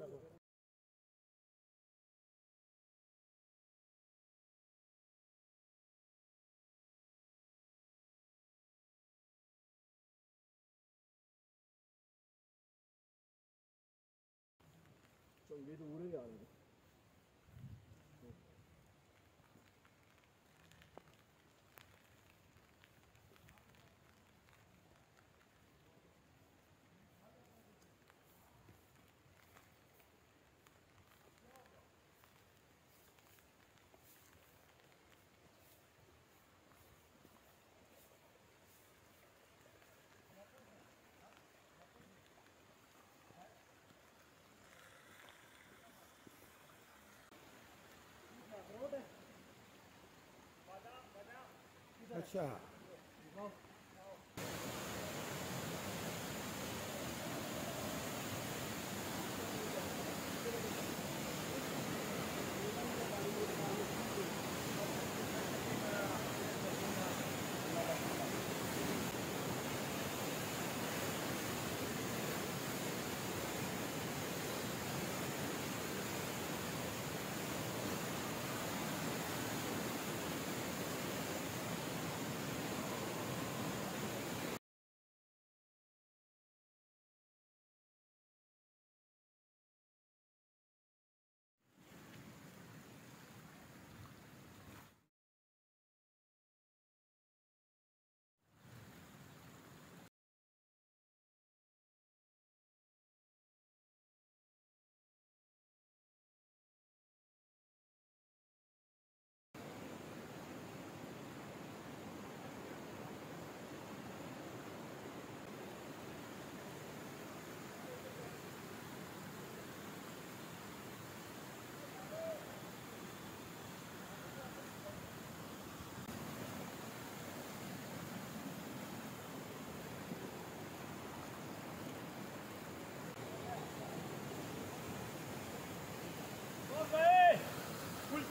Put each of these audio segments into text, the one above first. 하다고. 좀 위로 오르게 하는 거. अच्छा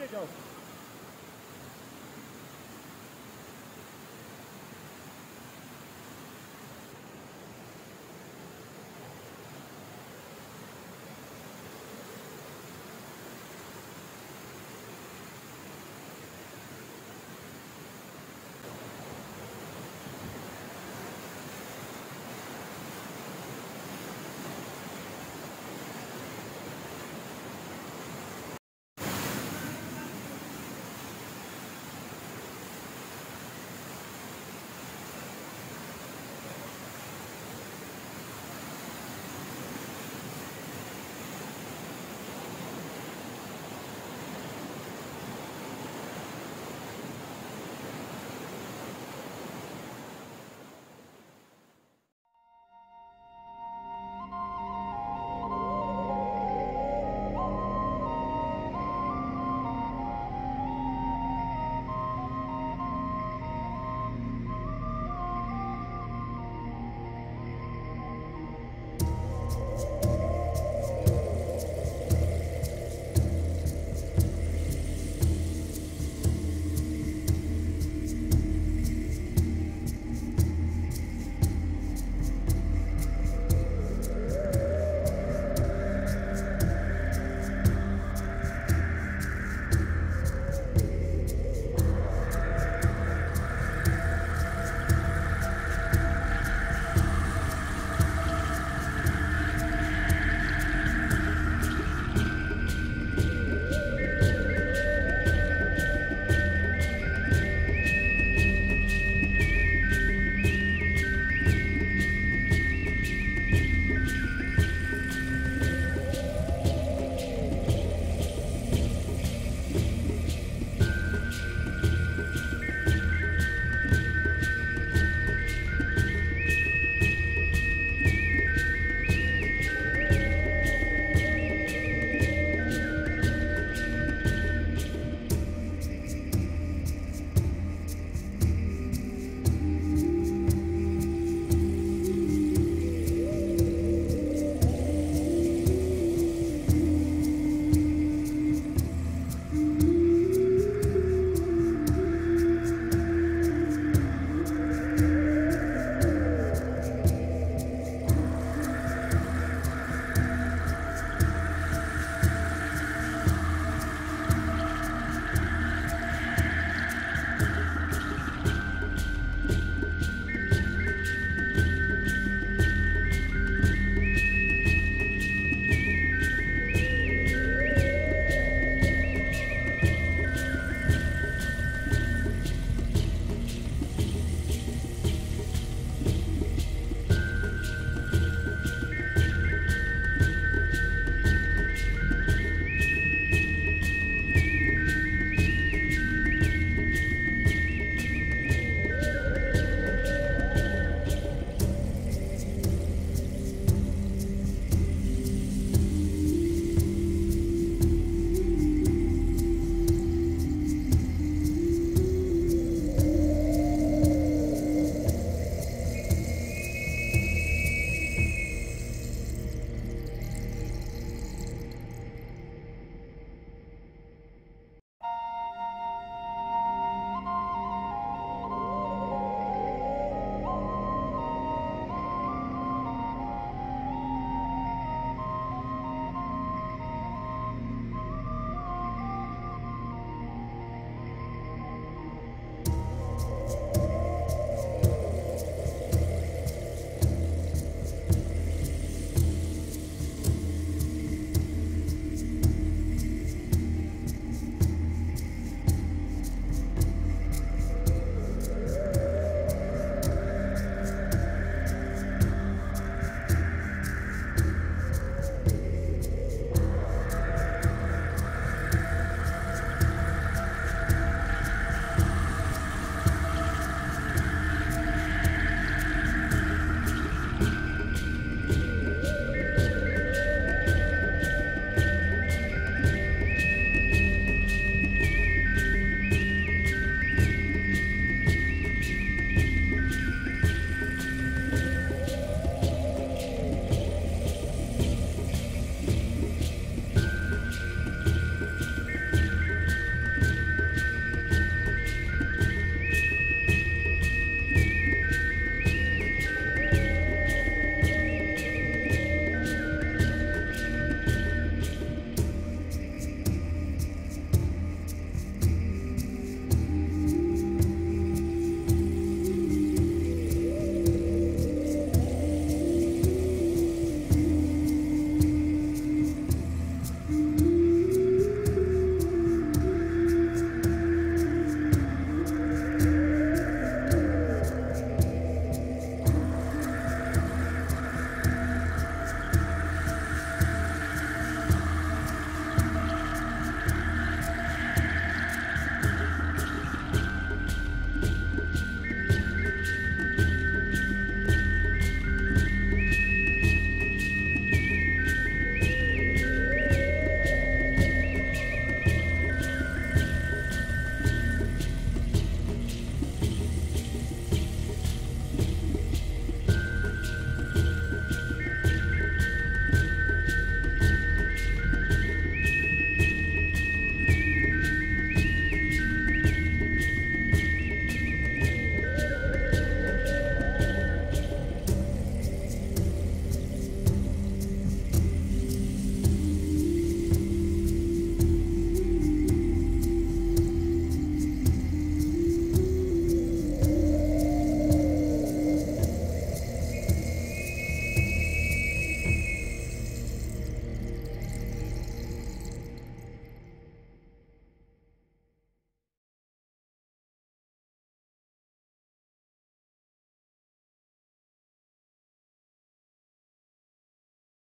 Go.